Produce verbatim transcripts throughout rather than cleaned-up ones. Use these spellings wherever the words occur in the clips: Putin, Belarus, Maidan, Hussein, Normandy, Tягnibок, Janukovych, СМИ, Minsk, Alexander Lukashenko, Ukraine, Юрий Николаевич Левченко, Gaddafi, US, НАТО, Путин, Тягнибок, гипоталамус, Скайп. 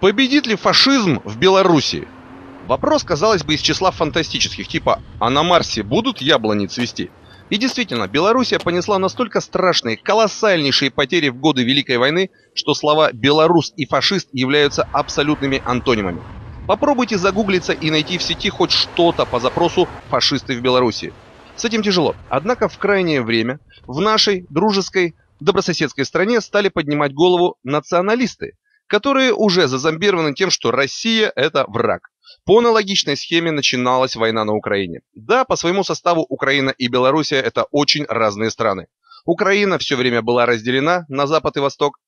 Победит ли фашизм в Беларуси? Вопрос, казалось бы, из числа фантастических, типа «А на Марсе будут яблони цвести?». И действительно, Белоруссия понесла настолько страшные, колоссальнейшие потери в годы Великой войны, что слова «белорус» и «фашист» являются абсолютными антонимами. Попробуйте загуглиться и найти в сети хоть что-то по запросу «фашисты в Беларуси». С этим тяжело. Однако в крайнее время в нашей дружеской, добрососедской стране стали поднимать голову националисты, которые уже зазомбированы тем, что Россия – это враг. По аналогичной схеме начиналась война на Украине. Да, по своему составу Украина и Белоруссия – это очень разные страны. Украина все время была разделена на Запад и Восток,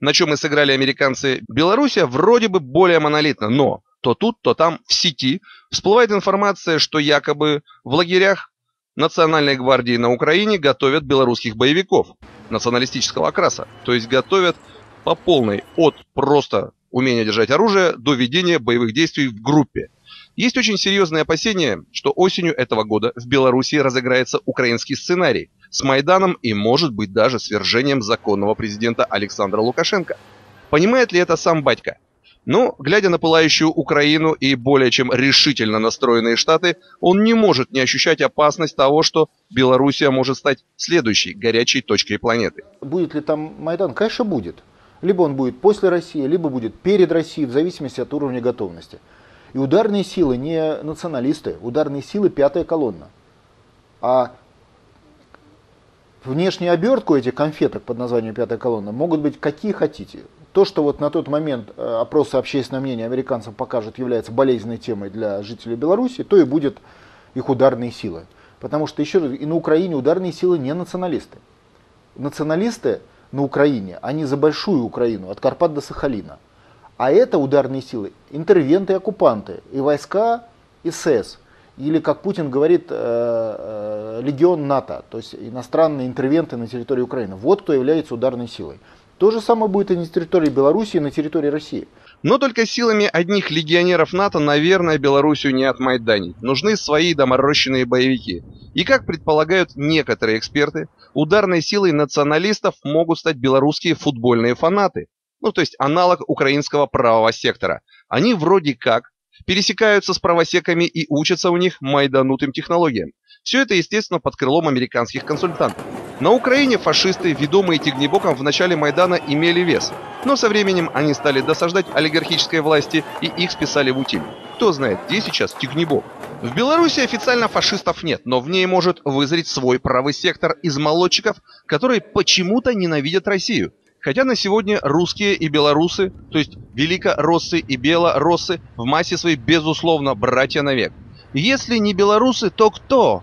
на чем и сыграли американцы. Белоруссия вроде бы более монолитна, но то тут, то там в сети всплывает информация, что якобы в лагерях Национальной гвардии на Украине готовят белорусских боевиков националистического окраса, то есть готовят по полной, от просто умения держать оружие до ведения боевых действий в группе. Есть очень серьезные опасения, что осенью этого года в Беларуси разыграется украинский сценарий с Майданом и, может быть, даже свержением законного президента Александра Лукашенко. Понимает ли это сам батька? Но, глядя на пылающую Украину и более чем решительно настроенные Штаты, он не может не ощущать опасность того, что Белоруссия может стать следующей горячей точкой планеты. Будет ли там Майдан? Конечно, будет. Либо он будет после России, либо будет перед Россией, в зависимости от уровня готовности. И ударные силы не националисты, ударные силы пятая колонна. А внешнюю обертку этих конфеток под названием пятая колонна могут быть какие хотите. То, что вот на тот момент опросы общественного мнения американцам покажут, является болезненной темой для жителей Беларуси, то и будут их ударные силы. Потому что, еще раз, и на Украине ударные силы не националисты. Националисты на Украине, они за большую Украину, от Карпат до Сахалина. А это ударные силы, интервенты и оккупанты, и войска эс эс, или, как Путин говорит, легион НАТО, то есть иностранные интервенты на территории Украины. Вот кто является ударной силой. То же самое будет и на территории Беларуси, и на территории России. Но только силами одних легионеров НАТО, наверное, Белоруссию не отмайданить. Нужны свои доморощенные боевики. И, как предполагают некоторые эксперты, ударной силой националистов могут стать белорусские футбольные фанаты. Ну, то есть аналог украинского правого сектора. Они вроде как пересекаются с правосеками и учатся у них майданутым технологиям. Все это, естественно, под крылом американских консультантов. На Украине фашисты, ведомые Тягнибоком, в начале Майдана имели вес, но со временем они стали досаждать олигархической власти и их списали в утиль. Кто знает, где сейчас Тягнибок. В Беларуси официально фашистов нет, но в ней может вызреть свой правый сектор из молодчиков, которые почему-то ненавидят Россию. Хотя на сегодня русские и белорусы, то есть великороссы и белороссы, в массе своей безусловно братья навек. Если не белорусы, то кто?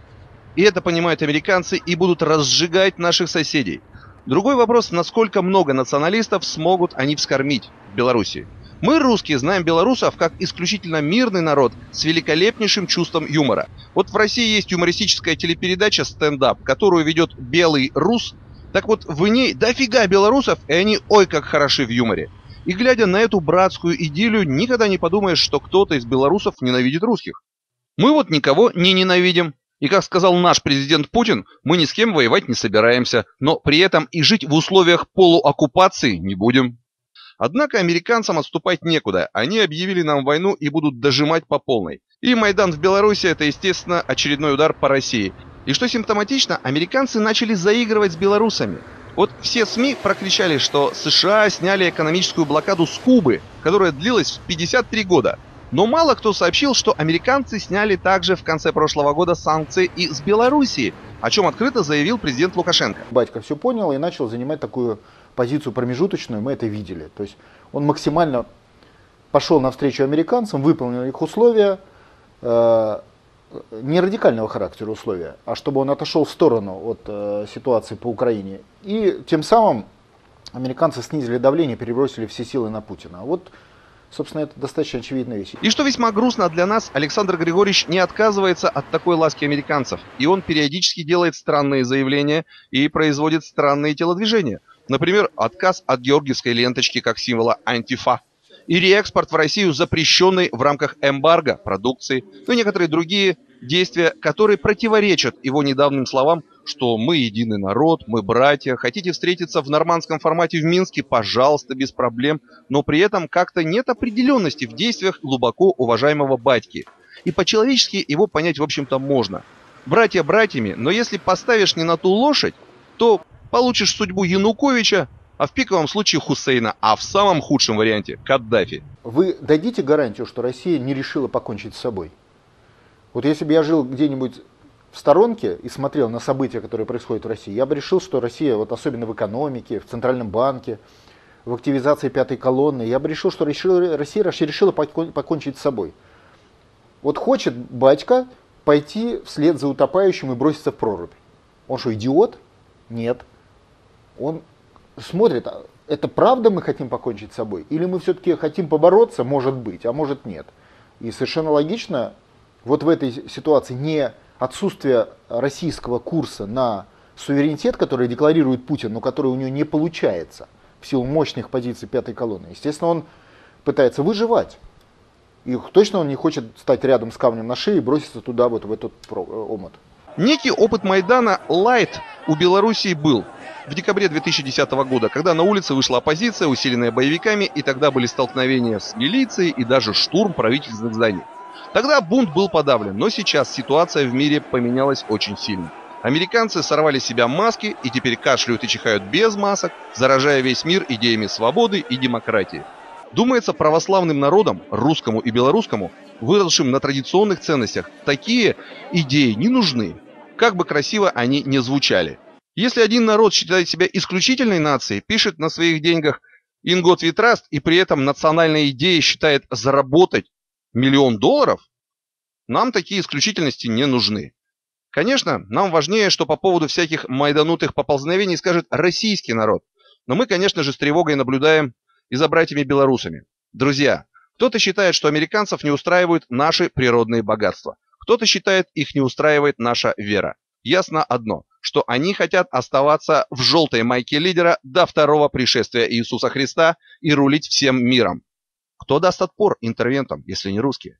И это понимают американцы и будут разжигать наших соседей. Другой вопрос, насколько много националистов смогут они вскормить в Беларуси. Мы, русские, знаем белорусов как исключительно мирный народ с великолепнейшим чувством юмора. Вот в России есть юмористическая телепередача «Стендап», которую ведет белый рус. Так вот, в ней дофига белорусов, и они ой как хороши в юморе. И глядя на эту братскую идиллию, никогда не подумаешь, что кто-то из белорусов ненавидит русских. Мы вот никого не ненавидим. И, как сказал наш президент Путин, мы ни с кем воевать не собираемся, но при этом и жить в условиях полуоккупации не будем. Однако американцам отступать некуда, они объявили нам войну и будут дожимать по полной. И Майдан в Беларуси – это, естественно, очередной удар по России. И что симптоматично, американцы начали заигрывать с белорусами. Вот все СМИ прокричали, что США сняли экономическую блокаду с Кубы, которая длилась пятьдесят три года. Но мало кто сообщил, что американцы сняли также в конце прошлого года санкции и с Белоруссии, о чем открыто заявил президент Лукашенко. Батька все понял и начал занимать такую позицию промежуточную, мы это видели. То есть он максимально пошел навстречу американцам, выполнил их условия, э, не радикального характера условия, а чтобы он отошел в сторону от э, ситуации по Украине. И тем самым американцы снизили давление, перебросили все силы на Путина. Вот, собственно, это достаточно очевидная вещь. И что весьма грустно для нас, Александр Григорьевич не отказывается от такой ласки американцев. И он периодически делает странные заявления и производит странные телодвижения. Например, отказ от георгиевской ленточки как символа антифа. И реэкспорт в Россию запрещенный в рамках эмбарго продукции. Ну и некоторые другие Действия, которые противоречат его недавним словам, что мы единый народ, мы братья, хотите встретиться в нормандском формате в Минске, пожалуйста, без проблем, но при этом как-то нет определенности в действиях глубоко уважаемого батьки. И по-человечески его понять, в общем-то, можно. Братья братьями, но если поставишь не на ту лошадь, то получишь судьбу Януковича, а в пиковом случае Хусейна, а в самом худшем варианте Каддафи. Вы дадите гарантию, что Россия не решила покончить с собой? Вот если бы я жил где-нибудь в сторонке и смотрел на события, которые происходят в России, я бы решил, что Россия, вот особенно в экономике, в Центральном банке, в активизации пятой колонны, я бы решил, что Россия решила покончить с собой. Вот хочет батька пойти вслед за утопающим и броситься в прорубь. Он что, идиот? Нет. Он смотрит, это правда мы хотим покончить с собой? Или мы все-таки хотим побороться? Может быть, а может нет. И совершенно логично, вот в этой ситуации не отсутствие российского курса на суверенитет, который декларирует Путин, но который у него не получается в силу мощных позиций пятой колонны. Естественно, он пытается выживать. И точно он не хочет стать рядом с камнем на шее и броситься туда, вот в этот омут. Некий опыт Майдана «Лайт» у Белоруссии был. В декабре две тысячи десятого года, когда на улице вышла оппозиция, усиленная боевиками, и тогда были столкновения с милицией и даже штурм правительственных зданий. Тогда бунт был подавлен, но сейчас ситуация в мире поменялась очень сильно. Американцы сорвали с себя маски и теперь кашляют и чихают без масок, заражая весь мир идеями свободы и демократии. Думается, православным народам, русскому и белорусскому, выросшим на традиционных ценностях, такие идеи не нужны, как бы красиво они ни звучали. Если один народ считает себя исключительной нацией, пишет на своих деньгах «In God we trust» и при этом национальная идея считает заработать миллион долларов, нам такие исключительности не нужны. Конечно, нам важнее, что по поводу всяких майданутых поползновений скажет российский народ, но мы, конечно же, с тревогой наблюдаем и за братьями-белорусами. Друзья, кто-то считает, что американцев не устраивают наши природные богатства. Кто-то считает, их не устраивает наша вера. Ясно одно, что они хотят оставаться в желтой майке лидера до второго пришествия Иисуса Христа и рулить всем миром. Кто даст отпор интервентам, если не русские?